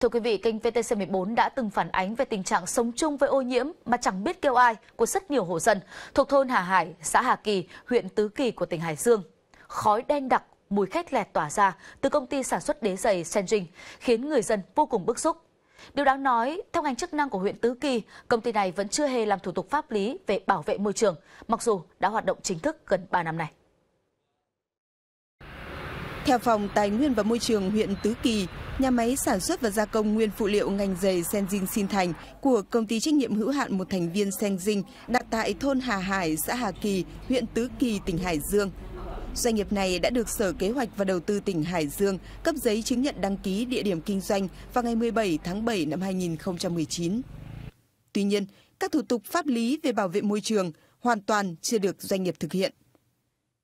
Thưa quý vị, kênh VTC14 đã từng phản ánh về tình trạng sống chung với ô nhiễm mà chẳng biết kêu ai của rất nhiều hộ dân thuộc thôn Hà Hải, xã Hà Kỳ, huyện Tứ Kỳ của tỉnh Hải Dương. Khói đen đặc, mùi khét lẹt tỏa ra từ công ty sản xuất đế giày Senying khiến người dân vô cùng bức xúc. Điều đáng nói, theo ngành chức năng của huyện Tứ Kỳ, công ty này vẫn chưa hề làm thủ tục pháp lý về bảo vệ môi trường, mặc dù đã hoạt động chính thức gần 3 năm nay. Theo Phòng Tài nguyên và Môi trường huyện Tứ Kỳ, nhà máy sản xuất và gia công nguyên phụ liệu ngành giày Senying Xin Thành của công ty trách nhiệm hữu hạn một thành viên Senying đặt tại thôn Hà Hải, xã Hà Kỳ, huyện Tứ Kỳ, tỉnh Hải Dương. Doanh nghiệp này đã được Sở Kế hoạch và Đầu tư tỉnh Hải Dương cấp giấy chứng nhận đăng ký địa điểm kinh doanh vào ngày 17 tháng 7 năm 2019. Tuy nhiên, các thủ tục pháp lý về bảo vệ môi trường hoàn toàn chưa được doanh nghiệp thực hiện.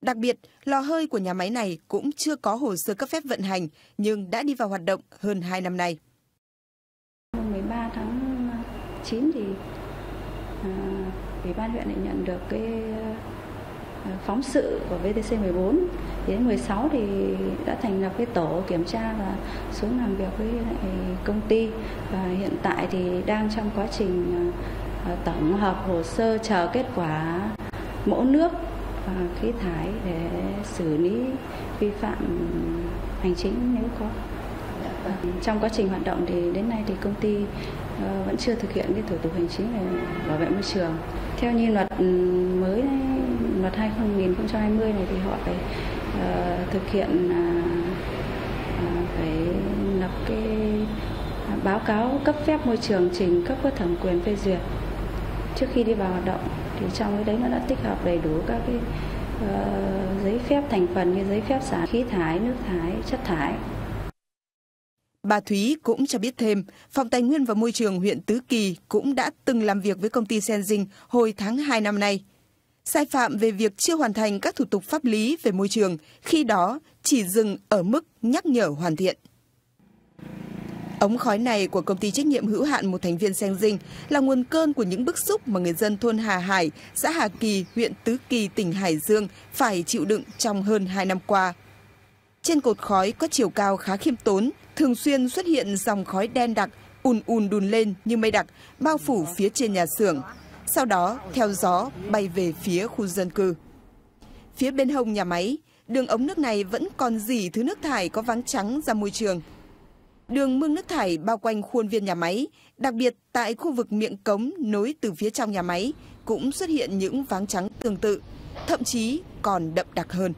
Đặc biệt, lò hơi của nhà máy này cũng chưa có hồ sơ cấp phép vận hành nhưng đã đi vào hoạt động hơn 2 năm nay. 13 tháng 9 thì Ủy ban huyện lại nhận được cái phóng sự của VTC14. Đến 16 thì đã thành lập cái tổ kiểm tra và xuống làm việc với công ty. Và hiện tại thì đang trong quá trình tổng hợp hồ sơ chờ kết quả mẫu nước và khí thải để xử lý vi phạm hành chính nếu có. Trong quá trình hoạt động thì đến nay thì công ty vẫn chưa thực hiện cái thủ tục hành chính về bảo vệ môi trường. Theo như luật mới, luật 2020 này thì họ phải thực hiện phải lập cái báo cáo cấp phép môi trường trình cấp có thẩm quyền phê duyệt trước khi đi vào hoạt động. Thì trong cái đấy nó đã tích hợp đầy đủ các cái giấy phép thành phần như giấy phép xả khí thải, nước thải, chất thải. Bà Thúy cũng cho biết thêm, Phòng Tài nguyên và Môi trường huyện Tứ Kỳ cũng đã từng làm việc với công ty Senying hồi tháng 2 năm nay. Sai phạm về việc chưa hoàn thành các thủ tục pháp lý về môi trường, khi đó chỉ dừng ở mức nhắc nhở hoàn thiện. Ống khói này của công ty trách nhiệm hữu hạn một thành viên Senying là nguồn cơn của những bức xúc mà người dân thôn Hà Hải, xã Hà Kỳ, huyện Tứ Kỳ, tỉnh Hải Dương phải chịu đựng trong hơn 2 năm qua. Trên cột khói có chiều cao khá khiêm tốn, thường xuyên xuất hiện dòng khói đen đặc, ùn đùn lên như mây đặc, bao phủ phía trên nhà xưởng. Sau đó, theo gió, bay về phía khu dân cư. Phía bên hông nhà máy, đường ống nước này vẫn còn rỉ thứ nước thải có váng trắng ra môi trường. Đường mương nước thải bao quanh khuôn viên nhà máy, đặc biệt tại khu vực miệng cống nối từ phía trong nhà máy, cũng xuất hiện những váng trắng tương tự, thậm chí còn đậm đặc hơn.